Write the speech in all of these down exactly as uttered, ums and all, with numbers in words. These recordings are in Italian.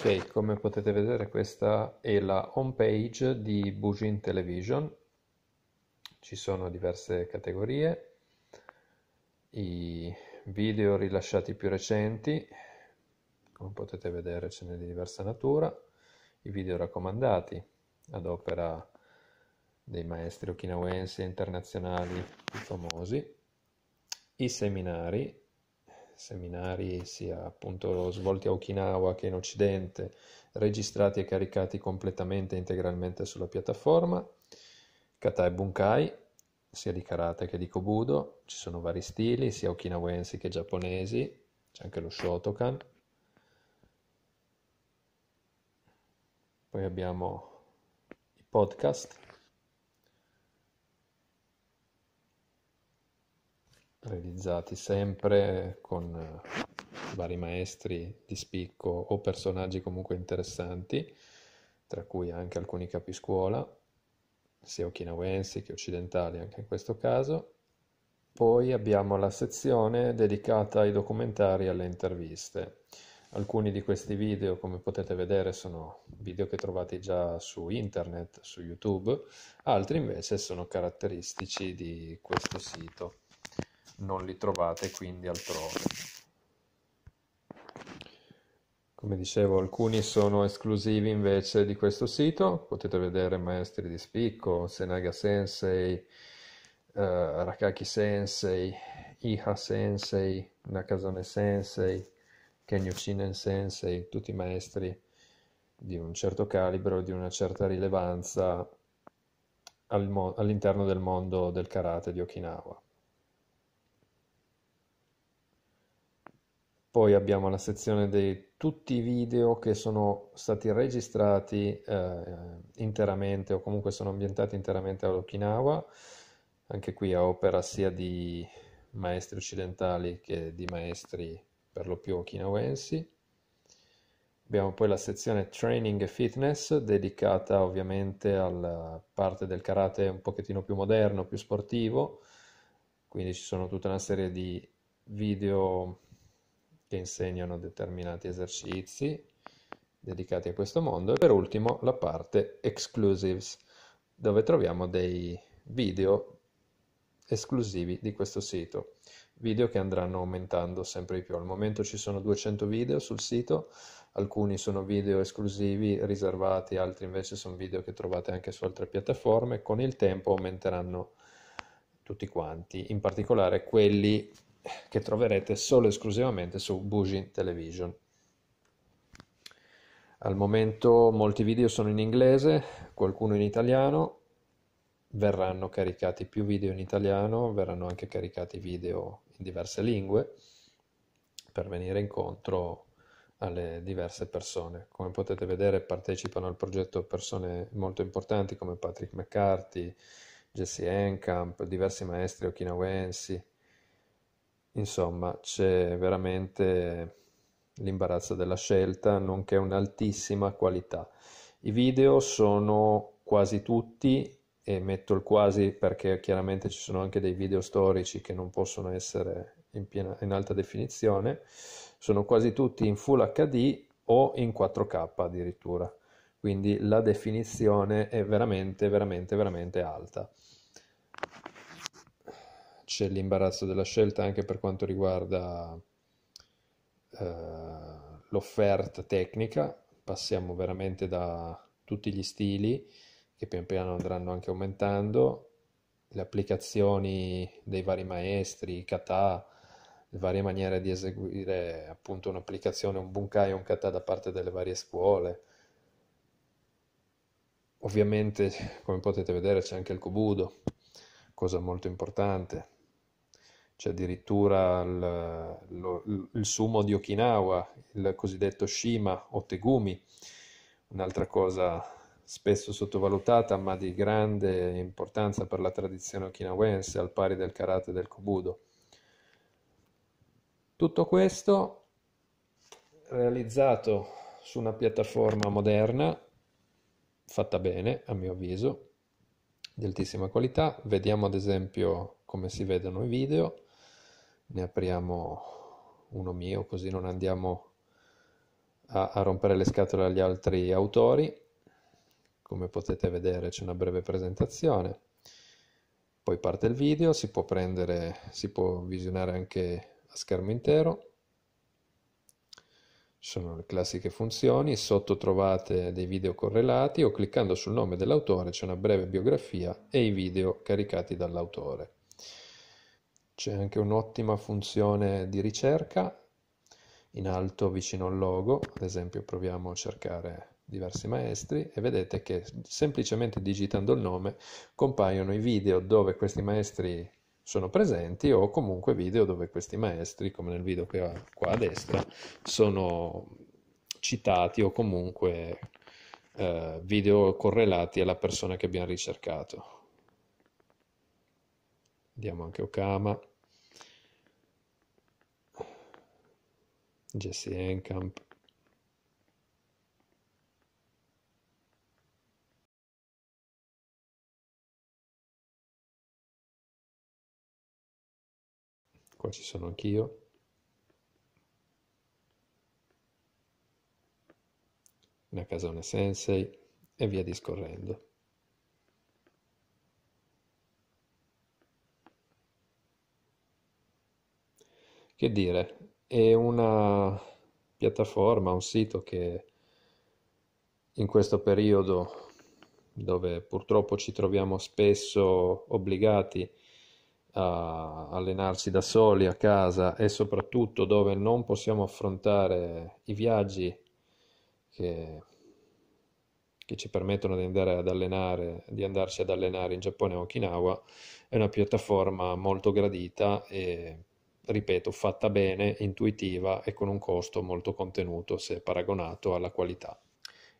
Ok, come potete vedere questa è la home page di Bujin Television. Ci sono diverse categorie, i video rilasciati più recenti, come potete vedere ce n'è di diversa natura, i video raccomandati ad opera dei maestri okinawensi e internazionali più famosi, i seminari, seminari sia appunto svolti a Okinawa che in Occidente, registrati e caricati completamente e integralmente sulla piattaforma, kata e bunkai, sia di karate che di kobudo, ci sono vari stili, sia okinawensi che giapponesi, c'è anche lo Shotokan. Poi abbiamo i podcast realizzati sempre con vari maestri di spicco o personaggi comunque interessanti, tra cui anche alcuni capiscuola, sia okinawensi che occidentali anche in questo caso. Poi abbiamo la sezione dedicata ai documentari e alle interviste. Alcuni di questi video, come potete vedere, sono video che trovate già su internet, su YouTube, altri invece sono caratteristici di questo sito. Non li trovate quindi altrove. Come dicevo, alcuni sono esclusivi invece di questo sito. Potete vedere maestri di spicco, Senaga sensei, uh, Arakaki sensei, Iha sensei, Nakazone sensei, Kenyoshinen sensei, tutti maestri di un certo calibro, di una certa rilevanza al mo- all'interno del mondo del karate di Okinawa. Poi abbiamo la sezione di tutti i video che sono stati registrati eh, interamente o comunque sono ambientati interamente ad Okinawa, anche qui a opera sia di maestri occidentali che di maestri per lo più okinawensi. Abbiamo poi la sezione Training e Fitness, dedicata ovviamente alla parte del karate un pochettino più moderno, più sportivo, quindi ci sono tutta una serie di video che insegnano determinati esercizi dedicati a questo mondo. E per ultimo la parte Exclusives, dove troviamo dei video esclusivi di questo sito, video che andranno aumentando sempre di più. Al momento ci sono duecento video sul sito, alcuni sono video esclusivi riservati, altri invece sono video che trovate anche su altre piattaforme. Con il tempo aumenteranno tutti quanti, in particolare quelli che troverete solo e esclusivamente su Bujin Television. Al momento molti video sono in inglese, qualcuno in italiano, verranno caricati più video in italiano, verranno anche caricati video in diverse lingue per venire incontro alle diverse persone. Come potete vedere partecipano al progetto persone molto importanti come Patrick McCarthy, Jesse Enkamp, diversi maestri okinawensi. Insomma, c'è veramente l'imbarazzo della scelta, nonché un'altissima qualità. I video sono quasi tutti, e metto il quasi perché chiaramente ci sono anche dei video storici che non possono essere in, piena, in alta definizione, sono quasi tutti in Full acca di o in quattro K addirittura, quindi la definizione è veramente, veramente, veramente alta. C'è l'imbarazzo della scelta anche per quanto riguarda eh, l'offerta tecnica. Passiamo veramente da tutti gli stili che pian piano andranno anche aumentando, le applicazioni dei vari maestri, i kata, le varie maniere di eseguire appunto un'applicazione, un bunkai, un kata da parte delle varie scuole. Ovviamente, come potete vedere, c'è anche il kobudo, cosa molto importante. C'è addirittura il, lo, il sumo di Okinawa, il cosiddetto shima o tegumi, un'altra cosa spesso sottovalutata ma di grande importanza per la tradizione okinawense, al pari del karate e del kobudo. Tutto questo realizzato su una piattaforma moderna, fatta bene a mio avviso, di altissima qualità. Vediamo ad esempio come si vedono i video, ne apriamo uno mio così non andiamo a, a rompere le scatole agli altri autori. Come potete vedere c'è una breve presentazione, poi parte il video, si può prendere, si può visionare anche a schermo intero. Sono le classiche funzioni, sotto trovate dei video correlati o cliccando sul nome dell'autore c'è una breve biografia e i video caricati dall'autore. C'è anche un'ottima funzione di ricerca, in alto vicino al logo, ad esempio proviamo a cercare diversi maestri e vedete che semplicemente digitando il nome compaiono i video dove questi maestri sono presenti o comunque video dove questi maestri, come nel video che ho qua a destra, sono citati o comunque eh, video correlati alla persona che abbiamo ricercato. Vediamo anche Okama, Jesse Enkamp. Qua ci sono anch'io. Nakazone Sensei e via discorrendo. Che dire, è una piattaforma, un sito che in questo periodo dove purtroppo ci troviamo spesso obbligati a allenarci da soli a casa e soprattutto dove non possiamo affrontare i viaggi che, che ci permettono di andare ad allenare, di andarci ad allenare in Giappone a Okinawa, è una piattaforma molto gradita e, ripeto, fatta bene, intuitiva e con un costo molto contenuto se paragonato alla qualità.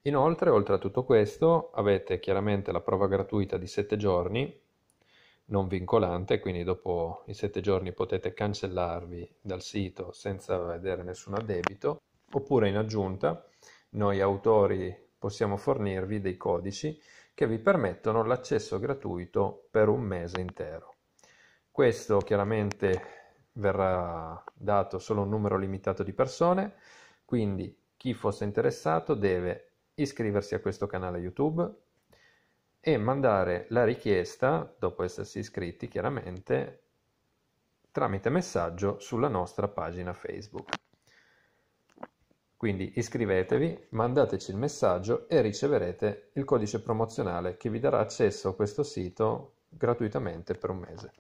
Inoltre, oltre a tutto questo, avete chiaramente la prova gratuita di sette giorni non vincolante, quindi dopo i sette giorni potete cancellarvi dal sito senza vedere nessun addebito, oppure in aggiunta noi autori possiamo fornirvi dei codici che vi permettono l'accesso gratuito per un mese intero. Questo chiaramente verrà dato solo a un numero limitato di persone, quindi chi fosse interessato deve iscriversi a questo canale YouTube e mandare la richiesta, dopo essersi iscritti chiaramente, tramite messaggio sulla nostra pagina Facebook. Quindi iscrivetevi, mandateci il messaggio e riceverete il codice promozionale che vi darà accesso a questo sito gratuitamente per un mese.